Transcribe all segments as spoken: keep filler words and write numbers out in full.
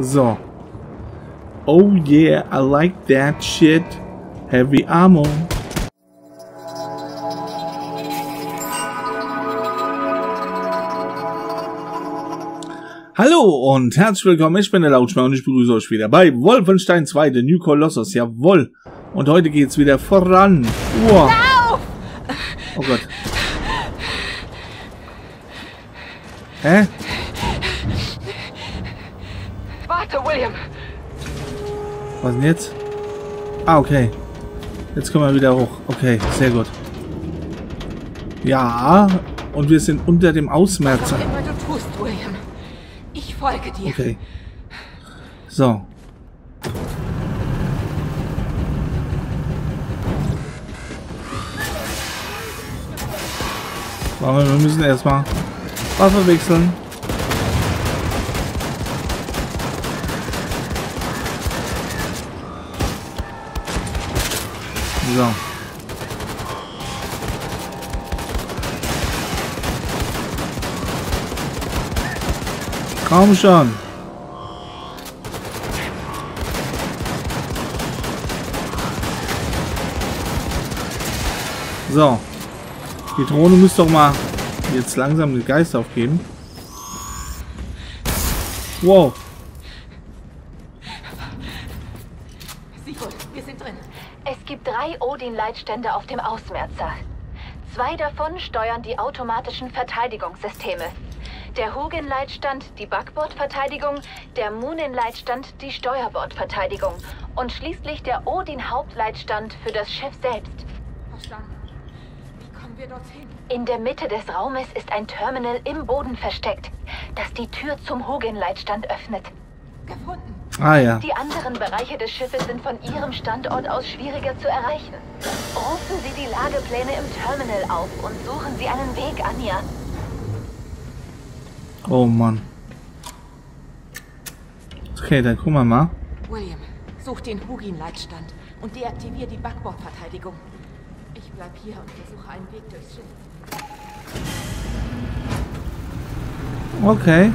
So. Oh yeah, I like that shit. Heavy ammo. Hallo und herzlich willkommen, ich bin der Lautschmer und ich begrüße euch wieder bei Wolfenstein zwei, The New Colossus, jawohl. Und heute geht's wieder voran. Wow. Oh Gott. Hä? Warte, William. Was denn jetzt? Ah, okay. Jetzt kommen wir wieder hoch. Okay, sehr gut. Ja, und wir sind unter dem Ausmerzer. Okay. So. Aber wir müssen erstmal Waffe wechseln. So. Komm schon. So. Die Drohne muss doch mal jetzt langsam den Geist aufgeben. Wow. Sigurd, wir sind drin. Es gibt drei Odin-Leitstände auf dem Ausmerzer. Zwei davon steuern die automatischen Verteidigungssysteme. Der Hugin-Leitstand die Backbordverteidigung, der Munin-Leitstand die Steuerbordverteidigung und schließlich der Odin-Hauptleitstand für das Schiff selbst. Verstanden. Wie kommen wir dorthin? In der Mitte des Raumes ist ein Terminal im Boden versteckt, das die Tür zum Hugin-Leitstand öffnet. Gefunden. Ah ja. Die anderen Bereiche des Schiffes sind von Ihrem Standort aus schwieriger zu erreichen. Rufen Sie die Lagepläne im Terminal auf und suchen Sie einen Weg, Anja. Oh Mann. Okay, dann gucken wir mal. William, such den Hugin-Leitstand und deaktivier die Backbordverteidigung. Ich bleib hier und versuche einen Weg durchs Schiff. Okay.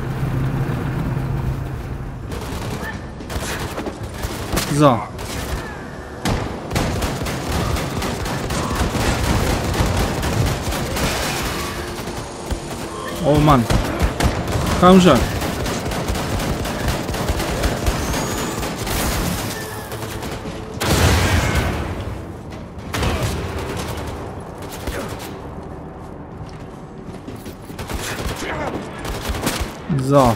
So. Oh Mann. Komm schon. So.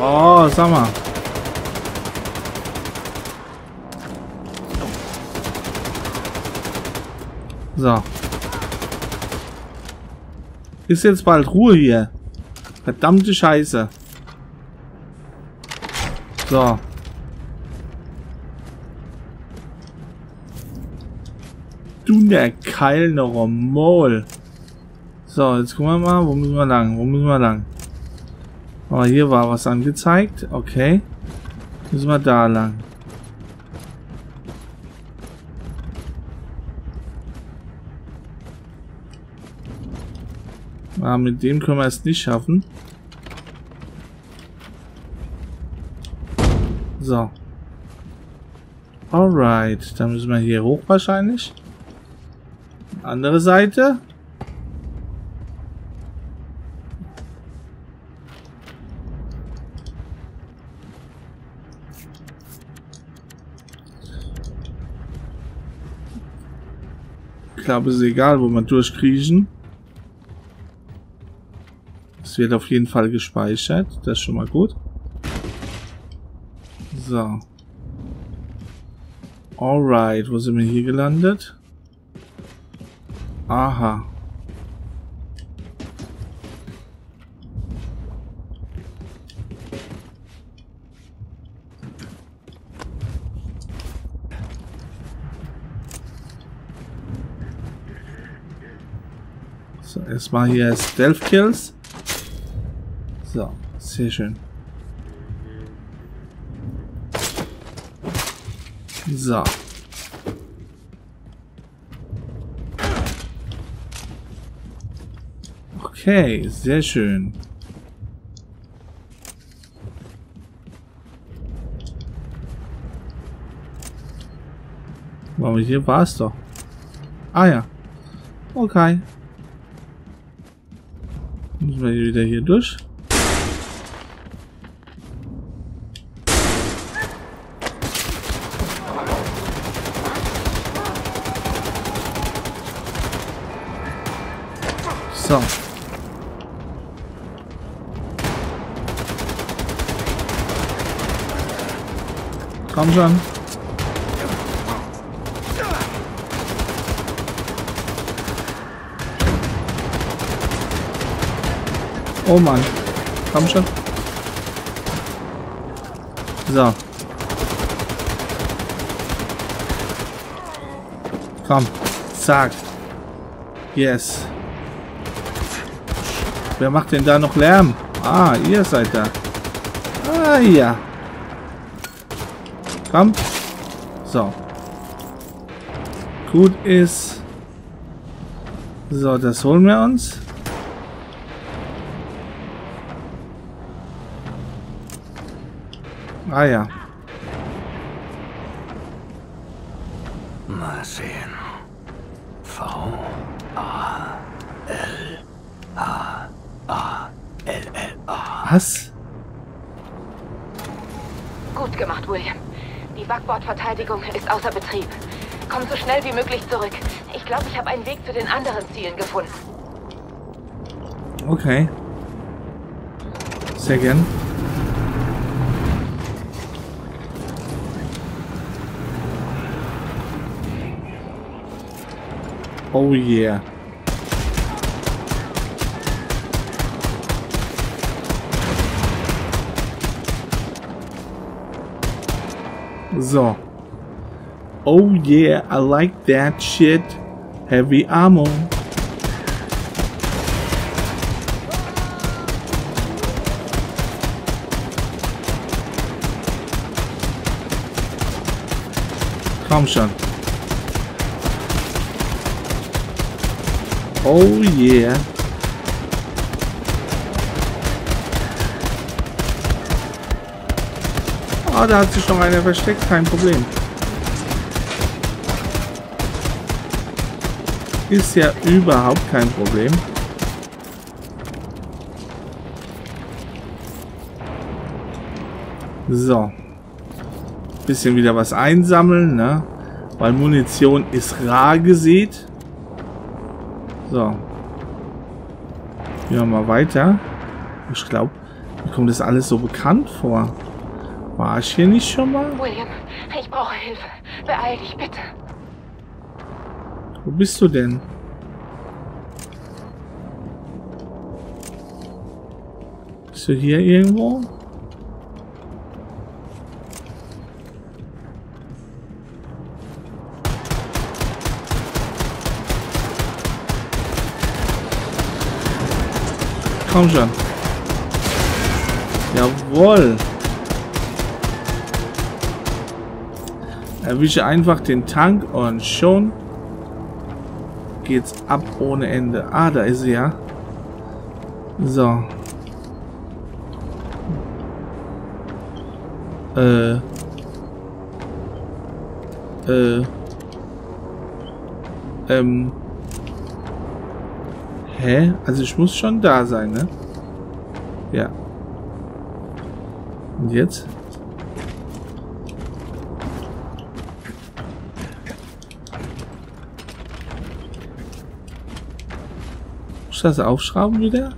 Oh, sag mal. So. Ist jetzt bald Ruhe hier. Verdammte Scheiße. So. Du der Keil noch am Maul. So, jetzt gucken wir mal, wo müssen wir lang? Wo müssen wir lang? Aber hier war was angezeigt. Okay. Müssen wir da lang. Ah, mit dem können wir es nicht schaffen. So. Alright. Dann müssen wir hier hoch wahrscheinlich. Andere Seite. Ich glaube, es ist egal, wo wir durchkriechen. Wird auf jeden Fall gespeichert. Das ist schon mal gut. So. Alright. Wo sind wir hier gelandet? Aha. So, erstmal hier Stealth Kills. So, sehr schön. So. Okay, sehr schön. Aber hier war es doch. Ah ja. Okay. Müssen wir wieder hier durch. So. Komm schon. Oh Mann. Komm schon. So. Komm. Zack. Yes. Wer macht denn da noch Lärm? Ah, ihr seid da. Ah, ja. Komm. So. Gut ist. So, das holen wir uns. Ah, ja. Mal sehen. V A L A L L A. Was? Gut gemacht, William. Die Backbordverteidigung ist außer Betrieb. Komm so schnell wie möglich zurück. Ich glaube, ich habe einen Weg zu den anderen Zielen gefunden. Okay. Sehr gern. Oh yeah. So. Oh yeah, I like that shit. Heavy ammo. Komm schon. Oh yeah. Ah, da hat sich noch einer versteckt, kein Problem. Ist ja überhaupt kein Problem. So. Bisschen wieder was einsammeln, ne? Weil Munition ist rar gesät. So. Gehen wir mal weiter. Ich glaube, mir kommt das alles so bekannt vor. War ich hier nicht schon mal? William, ich brauche Hilfe. Beeil dich bitte. Wo bist du denn? Bist du hier irgendwo? Komm schon. Jawohl. Erwische einfach den Tank und schon geht's ab ohne Ende. Ah, da ist sie ja. So. Äh. Äh. Ähm. Hä? Also ich muss schon da sein, ne? Ja. Und jetzt? Das aufschrauben wieder?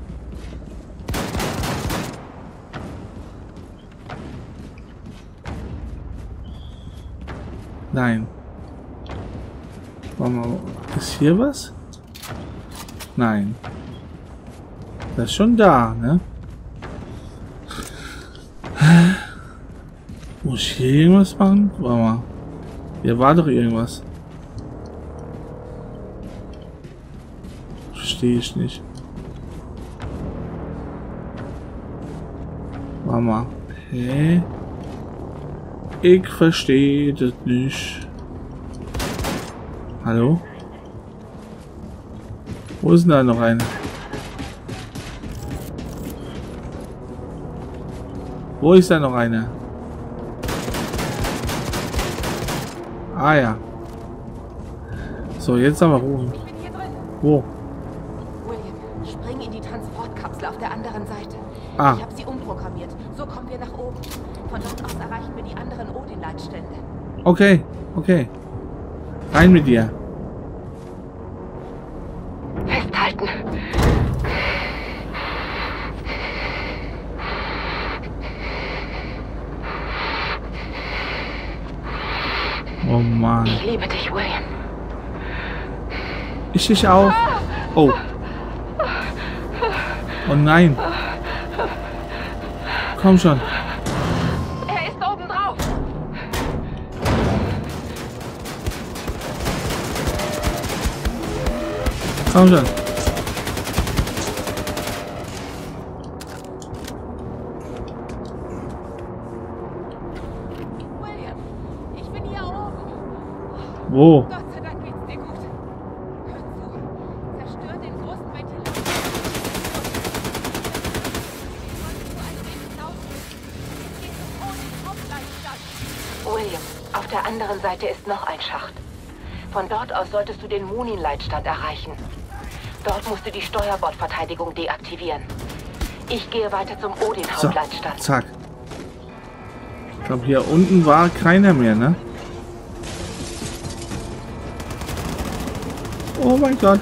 Nein. Ist hier was? Nein. Das ist schon da, ne? Muss ich hier irgendwas machen? Warte mal. Hier war doch irgendwas. Verstehe ich nicht. Mama. Hä? Ich verstehe das nicht. Hallo? Wo ist denn da noch einer? Wo ist da noch einer? Ah ja. So, jetzt aber oben. Wo? William, spring in die Transportkapsel auf der anderen Seite. Ah. Ich habe sie umprogrammiert. So kommen wir nach oben. Von dort aus erreichen wir die anderen Odin-Leitstände. Okay, okay. Rein mit dir. Festhalten. Oh Mann. Ich liebe dich, William. Ich dich auch. Oh. Oh nein. Komm schon. Er ist oben drauf. Komm schon. Wo? Gott sei Dank geht's dir gut. Hör zu. Zerstör den großen Ventilator. Es geht um den Hauptleitstand. William, auf der anderen Seite ist noch ein Schacht. Von dort aus solltest du den Munin-Leitstand erreichen. Dort musst du die Steuerbordverteidigung deaktivieren. Ich gehe weiter zum Odin-Hauptleitstand. So, zack. Ich glaube, hier unten war keiner mehr, ne? Oh mein Gott.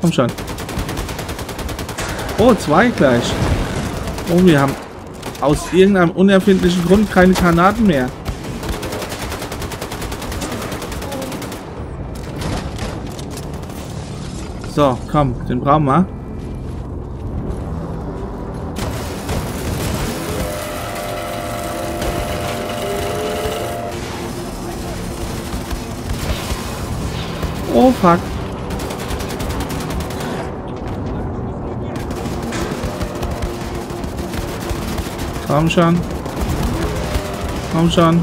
Komm schon. Oh, zwei gleich. Oh, wir haben aus irgendeinem unerfindlichen Grund keine Granaten mehr. So, komm, den brauchen wir. Oh fuck. Komm schon. Komm schon.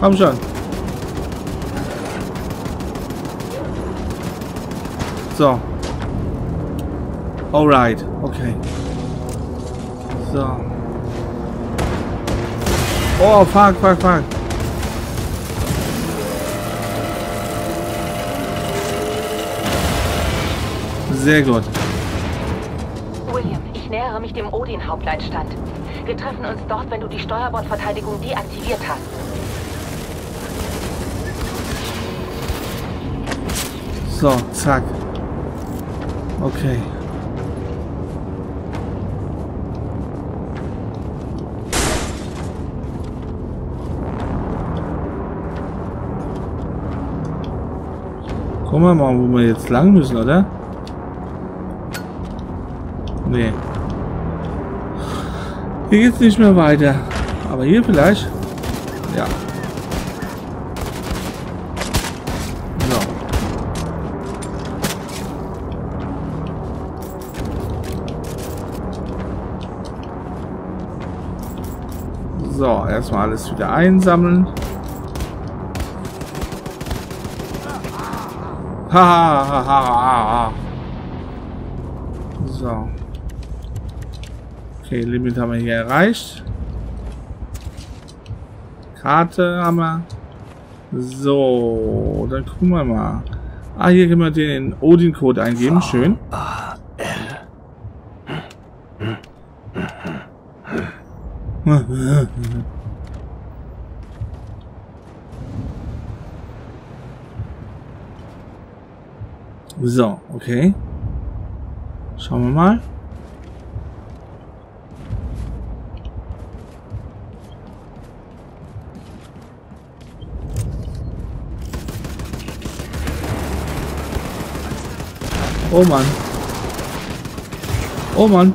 Komm schon. So. Alright, okay. So. Oh, fuck, fuck, fuck. Sehr gut. William, ich nähere mich dem Odin-Hauptleitstand. Wir treffen uns dort, wenn du die Steuerbordverteidigung deaktiviert hast. So, zack. Okay. Gucken wir mal, wo wir jetzt lang müssen, oder? Nee. Hier geht's nicht mehr weiter. Aber hier vielleicht? Ja. So. So, erstmal alles wieder einsammeln. Ha, ha, ha, ha, ha. So. Okay, Limit haben wir hier erreicht. Karte haben wir. So, dann gucken wir mal. Ah, hier können wir den Odin-Code eingeben. Schön. So, okay. Schauen wir mal. Oh Mann. Oh Mann.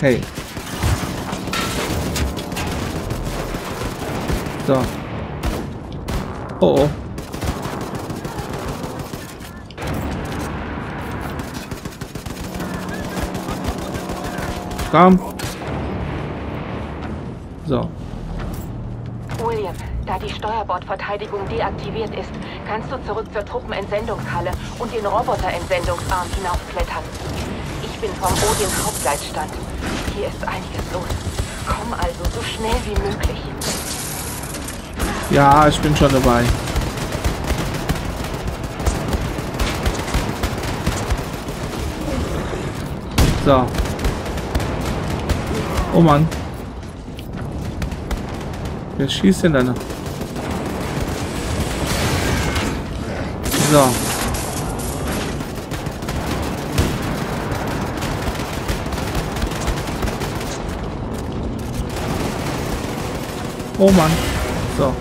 Hey. So. Oh oh. Komm. So. Da die Steuerbordverteidigung deaktiviert ist, kannst du zurück zur Truppenentsendungshalle und den Roboterentsendungsarm hinaufklettern. Ich bin vom Odin-Hauptleitstand. Hier ist einiges los. Komm also so schnell wie möglich. Ja, ich bin schon dabei. So. Oh Mann. Wer schießt denn dann? So. Oh Mann. So.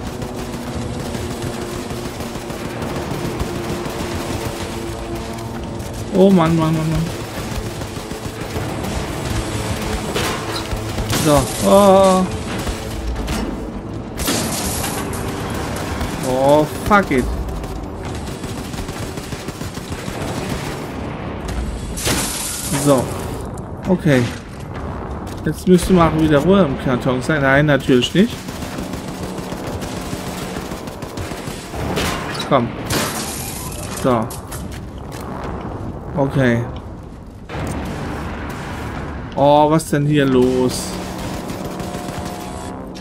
Oh Mann, Mann, Mann, Mann. So. Oh. Oh, fuck it. So. Okay. Jetzt müsste mal wieder Ruhe im Karton sein. Nein, natürlich nicht. Komm. So. Okay. Oh, was ist denn hier los?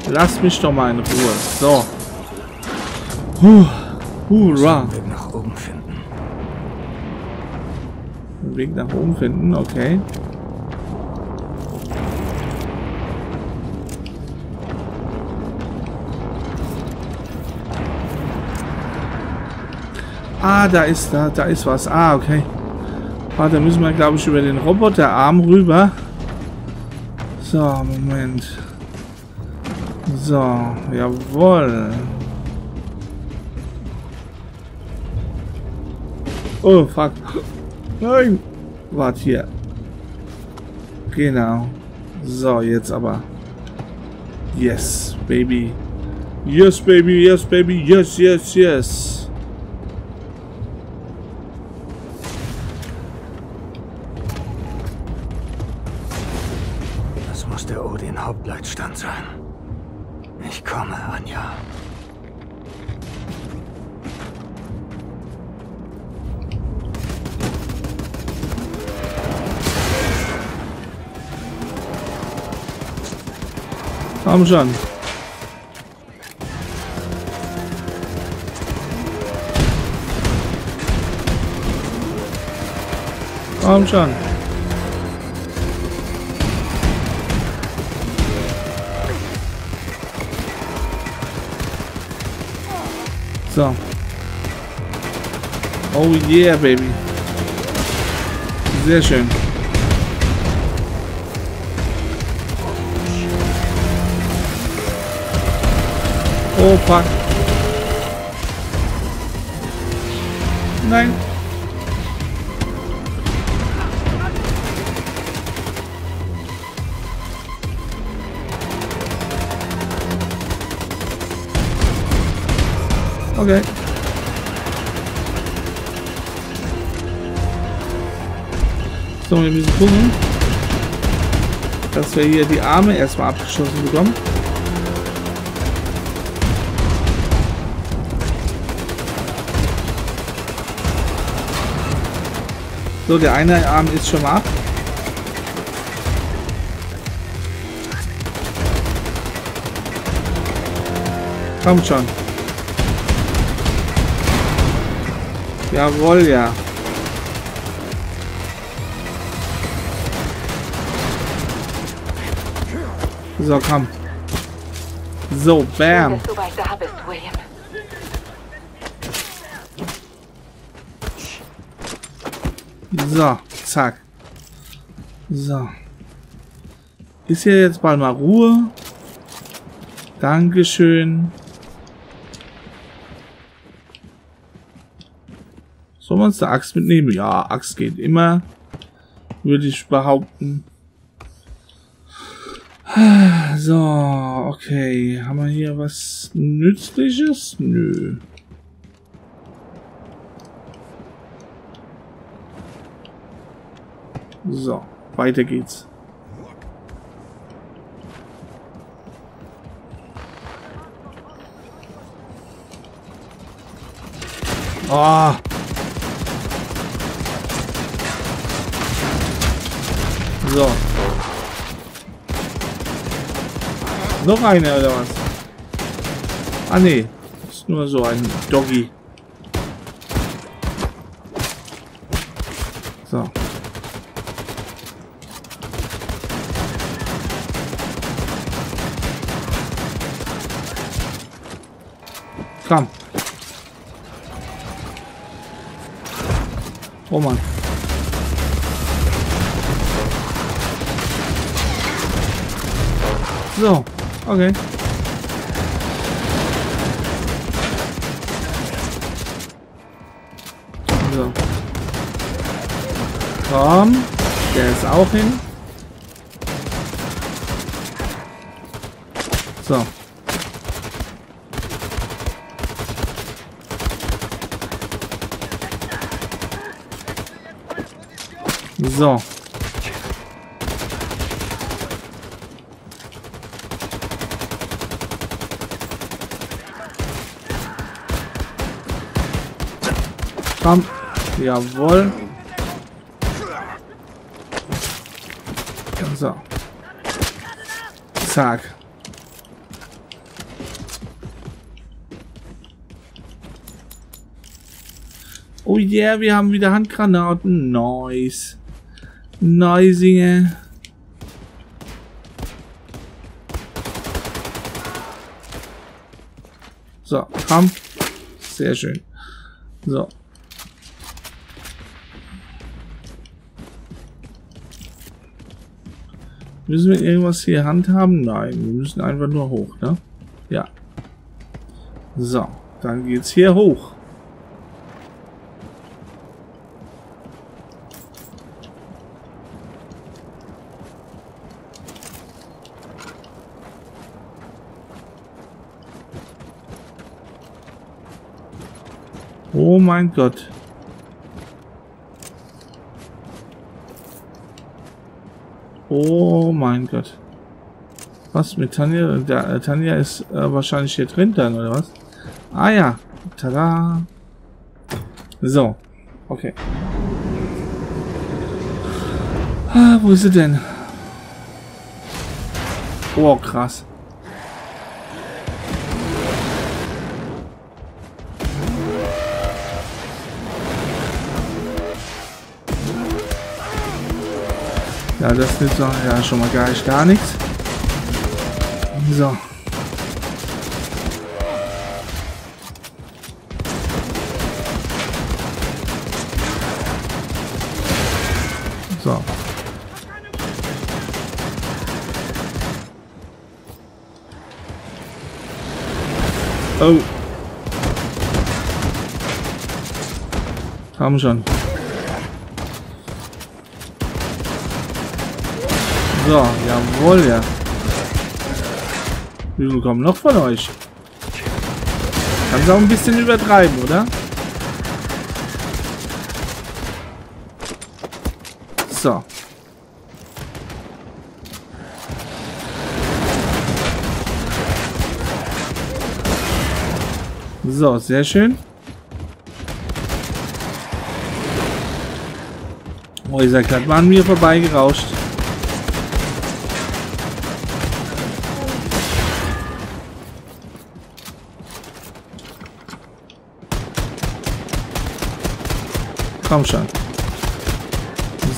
Lass mich doch mal in Ruhe. So. Huh. Hurra. Den Weg nach oben finden. Den Weg nach oben finden, okay. Ah, da ist da, da ist was. Ah, okay. Ah, da müssen wir, glaube ich, über den Roboterarm rüber. So, Moment. So, jawohl. Oh, fuck. Nein. Warte hier. Genau. So, jetzt aber. Yes, baby. Yes, baby, yes, baby. Yes, yes, yes. Das muss der Odin-Hauptleitstand sein. Ich komme, Anja. Komm schon. Komm schon. So. Oh yeah, baby. Sehr schön. Oh, fuck. Nein. Okay. So, wir müssen gucken, dass wir hier die Arme erstmal abgeschossen bekommen. So, der eine Arm ist schon mal ab. Kommt schon. Jawohl, ja. So, komm. So, bam. So, zack. So. Ist hier jetzt bald mal Ruhe. Dankeschön. Sollen wir uns eine Axt mitnehmen? Ja, Axt geht immer. Würde ich behaupten. So, okay. Haben wir hier was Nützliches? Nö. So, weiter geht's. Oh. So. Noch eine oder was? Ah ne, ist nur so ein Doggy. So. Komm. Oh Mann. So, okay. So. Komm. Der ist auch hin. So. So. Komm. Jawohl. So. Zack. Oh yeah, wir haben wieder Handgranaten. Nice. Neusinge. So, komm. Sehr schön. So. Müssen wir irgendwas hier handhaben? Nein, wir müssen einfach nur hoch, ne? Ja. So, dann geht's hier hoch. Oh mein Gott. Oh mein Gott. Was mit Tanja? Da, Tanja ist äh, wahrscheinlich hier drin dann, oder was? Ah ja. Tada. So. Okay. Ah, wo ist sie denn? Oh, krass. Ja, das nützt doch ja schon mal gar, gar nichts. So. So. Oh. Haben schon. So, jawohl, ja. Wir bekommen noch von euch. Kannst auch ein bisschen übertreiben, oder? So. So, sehr schön. Oh, ihr seid gerade mal an mir vorbeigerauscht. Komm schon.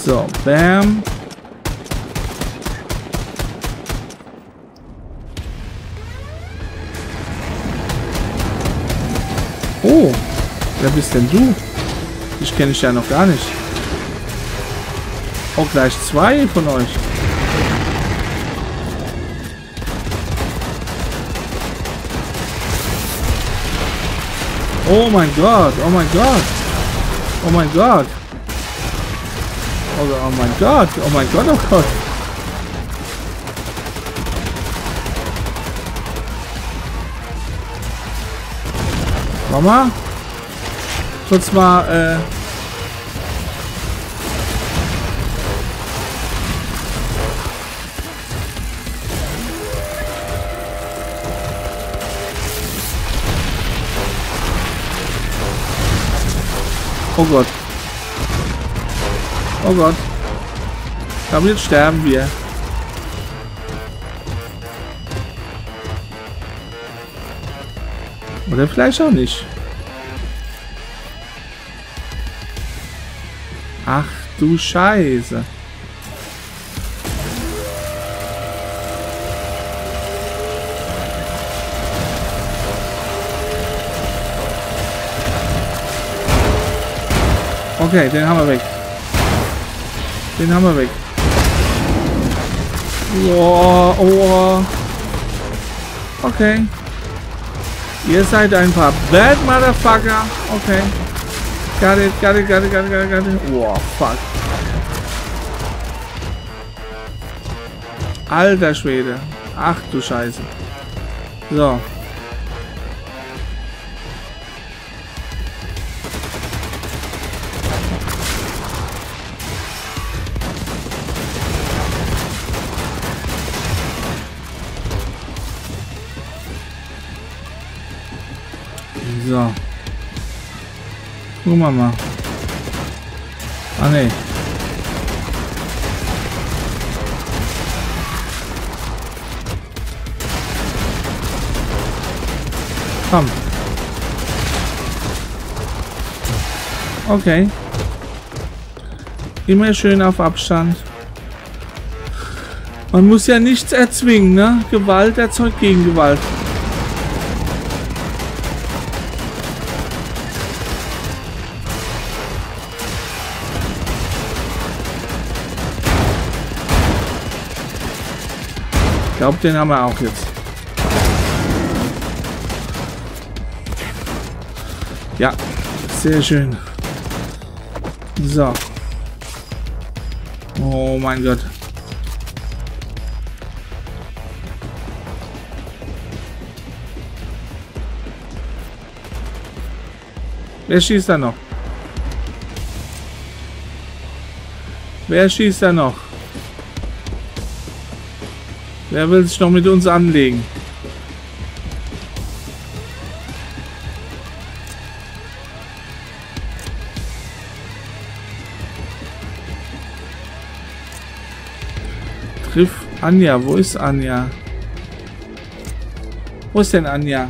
So, bam. Oh, wer bist denn du? Ich kenne dich ja noch gar nicht. Oh, gleich zwei von euch. Oh mein Gott, oh mein Gott. Oh mein Gott. Oh, oh mein Gott. Oh mein Gott, oh Gott. Mama. Kurz mal, äh... Oh Gott. Oh Gott. Ich glaube, jetzt sterben wir. Oder vielleicht auch nicht. Ach du Scheiße. Okay, den haben wir weg. Den haben wir weg. Oh, oh. Okay. Ihr seid ein paar Bad Motherfucker. Okay. Got it, got it, got it, got it, got it, got it. Oh, fuck. Alter Schwede. Ach du Scheiße. So. So. Gucken wir mal. Ah ne. Komm. Okay. Immer schön auf Abstand. Man muss ja nichts erzwingen, ne? Gewalt erzeugt Gegengewalt. Ich glaube, den haben wir auch jetzt. Ja, sehr schön. So. Oh mein Gott. Wer schießt da noch? Wer schießt da noch? Wer will sich noch mit uns anlegen? Triff Anja. Wo ist Anja? Wo ist denn Anja?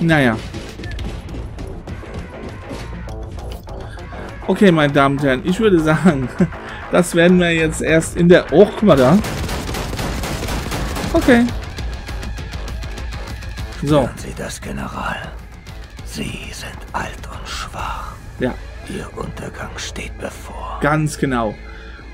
Naja. Okay, meine Damen und Herren. Ich würde sagen, das werden wir jetzt erst in der... Oh, guck mal da. Okay. So. Hören Sie das, General? Sie sind alt und schwach. Ja. Ihr Untergang steht bevor. Ganz genau.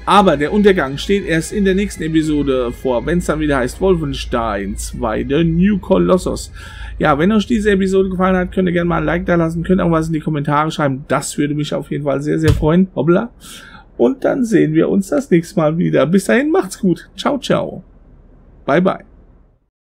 Aber der Untergang steht erst in der nächsten Episode vor, wenn es dann wieder heißt Wolfenstein zwei, The New Colossus. Ja, wenn euch diese Episode gefallen hat, könnt ihr gerne mal ein Like da lassen, könnt auch was in die Kommentare schreiben. Das würde mich auf jeden Fall sehr, sehr freuen. Hoppla. Und dann sehen wir uns das nächste Mal wieder. Bis dahin, macht's gut. Ciao, ciao. Bye, bye.